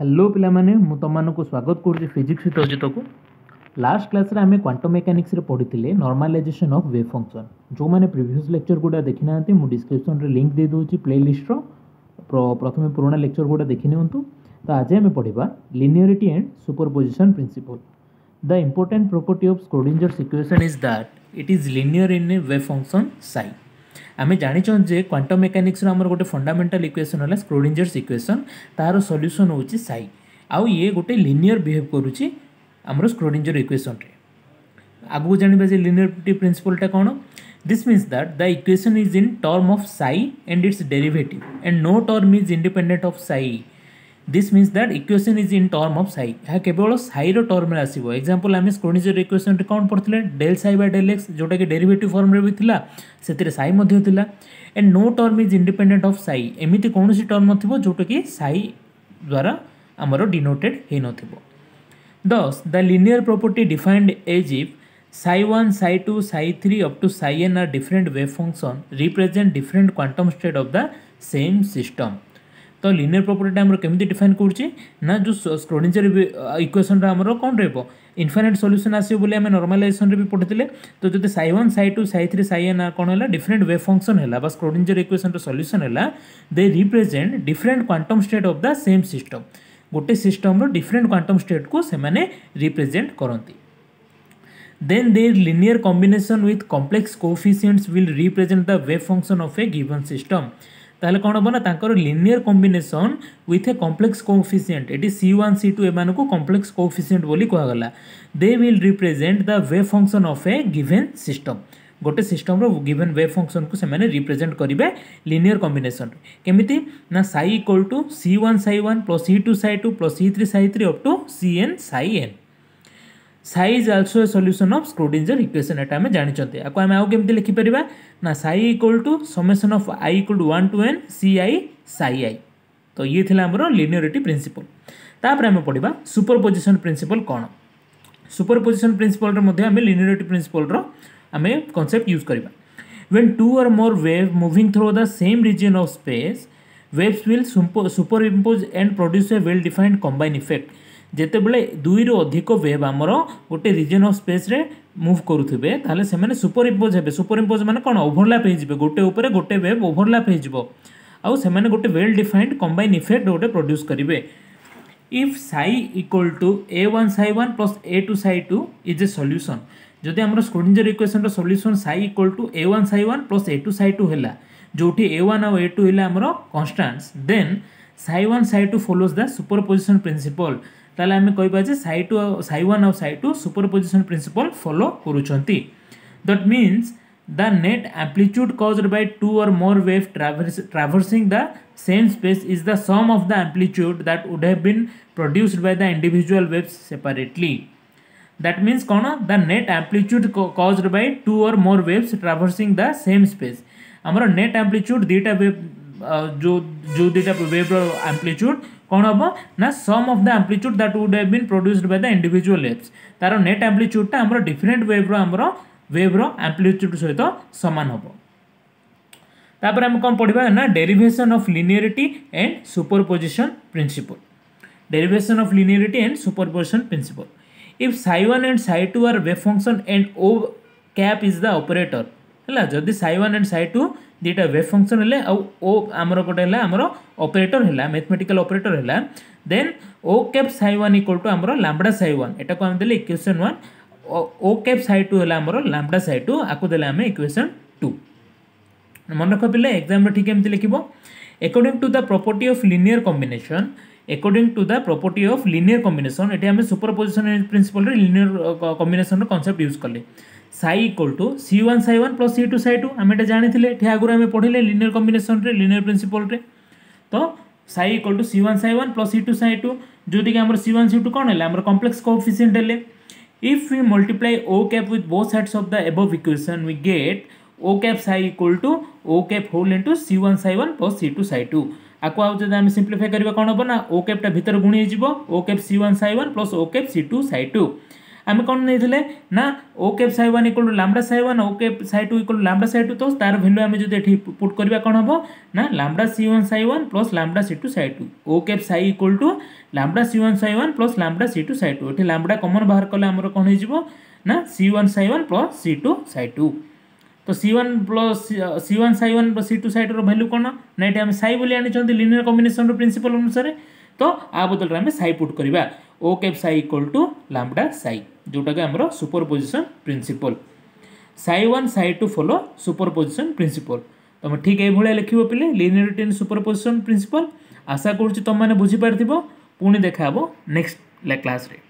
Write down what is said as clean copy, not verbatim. Hello पिलामाने मु तमनको स्वागत करूँ फिजिक्स विषय को लास्ट क्लास रे आमे क्वांटम मेकानिक्स रे पढ़ीतिले नॉर्मलाइजेशन ऑफ वेव फंक्शन जो माने प्रीवियस लेक्चर गुडा देखिना हते मु डिस्क्रिप्शन रे लिंक दे दोची प्लेलिस्ट रो प्रथमे पुराना लेक्चर गुडा देखि नेउंतु। तो आज आमे पढ़िबा linearity and superposition principle. The important property of Schrodinger's equation is that it is linear in a wave function psi. आम जाचन जे क्वांटम मेकानिक्स आमर गोटे फंडामेंटल इक्वेशन है स्क्रोडिंजर्स इक्वेशन, तार सल्यूशन हो साई आउ ये गोटे लिनियर बिहेव करुच्ची आमर स्क्रोडिंजर इक्वेशन रे। आगु जाना जे लिनियरिटी प्रिंसिपलटा कौन, this means that the equation is in term of psi and its derivative and no term is independent of psi. This means that equation is in term of psi, यहाँ केवल साईर term में आसो। Example आम Schrödinger equation रे कौन पढ़ते del psi by del x जोटा कि डेरिवेटिव फॉर्म रे भी थिला, सेतिरे साई मध्य थिला and no term is independent of psi. एमिति कौन सी टर्म नथिबो जोटा कि साई द्वारा आमरो डिनोटेड हे नथिबो। Thus the linear property defined as if psi one psi two psi three up to psi N are different wave function represent different quantum state of the same system. तो linear property आम केमी define करुचे ना जो Schrödinger equation आमर कौन रहा infinite solution आसो बोले आम नॉर्मलाइजेशन भी पढ़ते। तो जो psi one psi two psi three psi N कौन है डिफरेंट वेव फंक्शन है स्क्रोडिंजर इक्वेशन सॉल्यूशन है they represent different quantum state of the same system. गोटे सिस्टम डिफरेंट क्वांटम स्टेट को सेमाने रिप्रेजेंट करती। Then there linear combination with complex coefficients will represent the wave function of a given system. ताहले कौन हम ना तांकर linear combination with a complex coefficient एटी C1 C2 एमान को कॉम्प्लेक्स कोएफिशिएंट बोली कहगला। They will represent the wave function of a given system. गोटे सिस्टम रो गिवन वेव फंक्शन को सेमाने रिप्रेजेंट करिवे लिनियर कॉम्बिनेशन केमिति ना psi equal to C1 psi 1 plus C2 psi 2 plus C3 psi 3 up to Cn psi N. Psi is also a solution of Schrodinger equation एटा में जानि चते। आको हम आउ केमति लिखि परिबा ना psi equal to summation of i equal to 1 to n Ci psi i। तो ये थिला हमरो लिनियरिटी प्रिंसिपल। तापर हम पढिबा सुपरपोजिशन प्रिंसिपल कोन। सुपरपोजिशन प्रिंसिपल रे मध्ये हम लिनियरिटी प्रिंसिपल रो हमें कॉन्सेप्ट यूज करिबा। When two or more wave moving through the same region of space waves will superimpose and produce a well defined combine effect. जेते बेले दुई रो अधिक वेव आमर गोटे रीजन ऑफ स्पेस रे मूव करूथिबे ताले सेमाने सुपरइम्पोज हेबे। सुपरइम्पोज माने कोन ओवरलैप हे जिवो, गोटे ऊपर गोटे वेव ओवरलैप हे जिवो आउ सेमाने गोटे वेल डिफाइंड कंबाइन इफेक्ट गोटे प्रोड्यूस करिवे। If psi equal to a1 psi 1 plus a2 psi 2 is a solution. जदि आमर स्क्रोडिंजर इक्वेशन रो solution psi equal to a1 psi 1 plus a2 psi 2 हैला जोठी a1 और a2 हैला आमर constants, then psi 1 psi 2 follows the superposition principle. ताले आम कह साई टू साई वन और psi two superposition principle follow करुँचंती। That means the net amplitude caused by two or more wave traversing the same space is the sum of the amplitude that would have been produced by the individual waves separately. That means कौन the net amplitude caused by two or more waves traversing the same space. आमर net amplitude दुईटा wave जो जो दुईटा wave amplitude कौन हम ना sum of the amplitude that would have been produced by the individual waves. तार net एम्प्लीट्यूडटा हमरो डिफरेंट वेव्रो एम्प्लीट्यूड सहित सामान हम। तापर हम कौन पढ़ा ना derivation of linearity and superposition principle. Derivation of linearity and superposition principle. If psi one and psi two are wave function and O cap is the operator है। जदि psi one and psi two दुईटा wave function है ओ आमर गोटे आमर operator है mathematical operator है, then O cap psi one equal to आमर लैम्बडा साई वन। एटा को हम देले equation 1, O cap psi two है आमर लैम्बडा साई टू। आकु देले आम इक्वेशन 2 मन रख पे एग्जाम में ठीक एमती लिखो। According to the property of linear combination, according to the property of linear combination ये आम सुपरपोजिशन प्रिंसिपल रे लिनियर कॉम्बिनेशन कॉन्सेप्ट यूज कले। Psi equal to C1 psi 1 plus C2 psi 2 आम जानी आगुरी आम पढ़ले लिनियर कॉम्बिनेशन रे लिनियर प्रिंसिपल रे। तो psi equal to C1 psi 1 plus C2 psi 2 जोदी कि आमर C1 C2 कौन है आमर कॉम्प्लेक्स कोएफिशिएंट है। If we multiply O cap with both sides of the above equation we get O cap psi equal to O cap whole into C1 psi 1 plus C2 psi 2। आपको आज जब आम simplify करवा कौन हम ना ओ कैपटा भितर गुणी हो cap C1 psi 1 plus O cap C2 psi 2। आम कौन नहीं ना O cap psi one equal to lambda psi one O cap psi two equal to lambda psi two तो तार भैल्यू आम जो पुट करवा कौन हम ना lambda c1 psi one plus lambda c2 psi two O cap psi equal to lambda c1 psi one plus lambda c2 psi two एठी lambda common बाहर कले हमर कोन हिजबो ना c1 psi one plus c2 psi two तो c1 plus c1 psi one plus c2 psi two रो value कोन ना एठी हम साइ बोली आनि चंदी लिनियर कॉम्बिनेशन रो प्रिंसिपल अनुसार तो आ बदल रे हम साइ पुट करबा O cap psi equal to lambda psi जोटा के हमरो superposition principle psi one psi two follow superposition principle तुम ठीक यही भाया लिख पे लिनियरिटी एंड सुपरपोजिशन प्रिंसिपल आशा करुँच तुम मैंने बुझीप पुणी देखा नेक्स्ट क्लास रे।